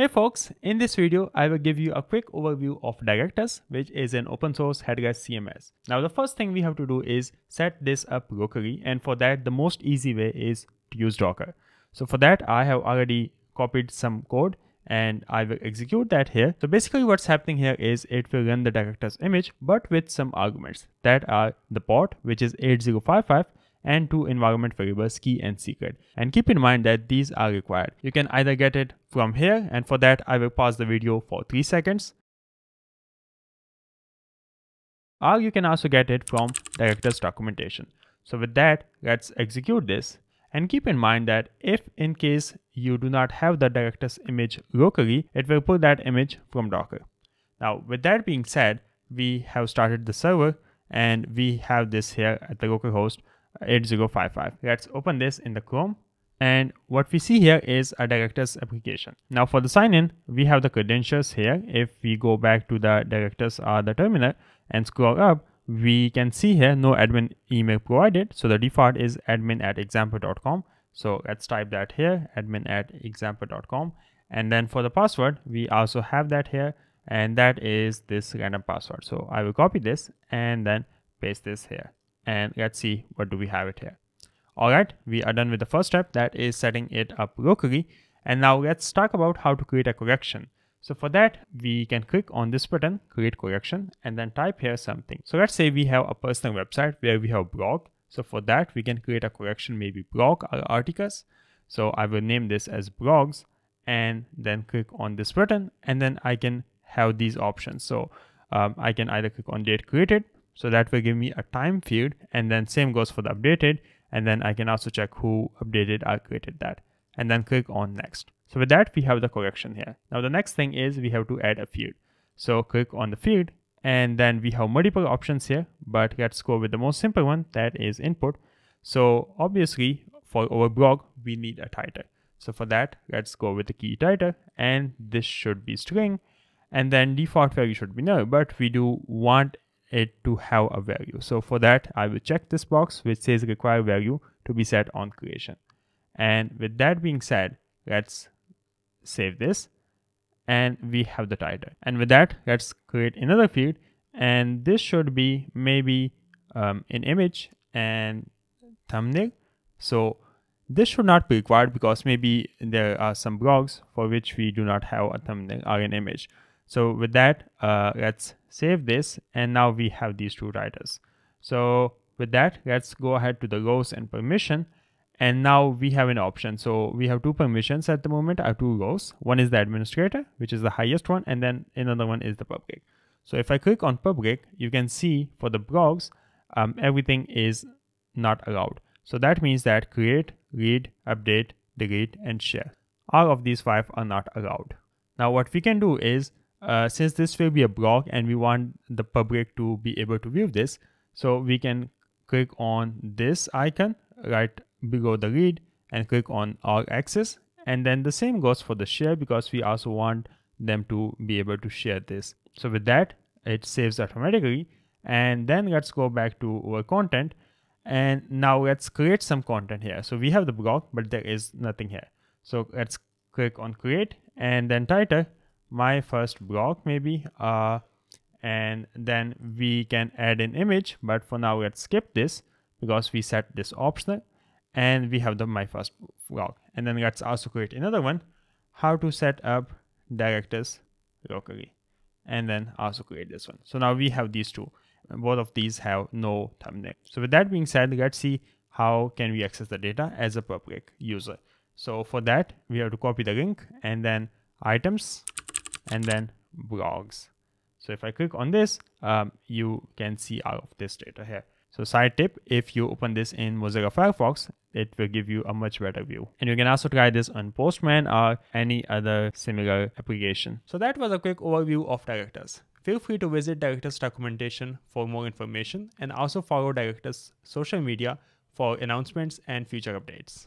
Hey folks, in this video, I will give you a quick overview of Directus, which is an open source headrest CMS. Now the first thing we have to do is set this up locally, and for that the most easy way is to use Docker. So for that I have already copied some code and I will execute that here. So basically what's happening here is it will run the Directus image but with some arguments that are the port, which is 8055, and two environment variables, key and secret. And keep in mind that these are required. You can either get it from here, and for that I will pause the video for 3 seconds. Or you can also get it from Directus documentation. So with that, let's execute this. And keep in mind that if in case you do not have the Directus image locally, it will pull that image from Docker. Now with that being said, we have started the server and we have this here at the localhost 8055. Let's open this in the Chrome, and what we see here is a Directus application. Now for the sign in, we have the credentials here. If we go back to the Directus or the terminal and scroll up, we can see here no admin email provided. So the default is admin@example.com. So let's type that here, admin@example.com. And then for the password, we also have that here, and that is this random password. So I will copy this and then paste this here. And let's see what do we have it here. Alright, we are done with the first step, that is setting it up locally. And now let's talk about how to create a correction. So for that, we can click on this button, create correction, and then type here something. So let's say we have a personal website where we have blog. So for that, we can create a correction, maybe blog or articles. So I will name this as blogs and then click on this button, and then I can have these options. So I can either click on date created. So that will give me a time field, and then same goes for the updated, and then I can also check who updated or created that, and then click on next. So with that, we have the correction here. Now the next thing is we have to add a field. So click on the field, and then we have multiple options here, but let's go with the most simple one, that is input. So obviously for our blog, we need a title. So for that, let's go with the key title, and this should be string, and then default value should be null, but we do want it to have a value. So for that, I will check this box which says require value to be set on creation. And with that being said, let's save this, and we have the title. And with that, let's create another field, and this should be maybe an image and thumbnail. So this should not be required because maybe there are some blogs for which we do not have a thumbnail or an image. So with that, let's save this, and now we have these two titles. So with that, let's go ahead to the rows and permission, and now we have an option. So we have two permissions at the moment, are two rows. One is the administrator, which is the highest one, and then another one is the public. So if I click on public, you can see for the blogs, everything is not allowed. So that means that create, read, update, delete, and share. All of these 5 are not allowed. Now what we can do is, since this will be a blog and we want the public to be able to view this, so we can click on this icon right below the read and click on all access, and then the same goes for the share because we also want them to be able to share this. So with that, it saves automatically, and then let's go back to our content, and now let's create some content here. So we have the blog, but there is nothing here. So let's click on create, and then title, my first blog maybe, and then we can add an image, but for now let's skip this because we set this optional, and we have the my first blog. And then let's also create another one, how to set up Directus locally, and then also create this one. So now we have these two, and both of these have no thumbnail. So with that being said, let's see how can we access the data as a public user. So for that, we have to copy the link, and then items, and then blogs. So if I click on this, you can see all of this data here. So side tip, if you open this in Mozilla Firefox, it will give you a much better view. And you can also try this on Postman or any other similar application. So that was a quick overview of Directus. Feel free to visit Directus documentation for more information, and also follow Directus social media for announcements and future updates.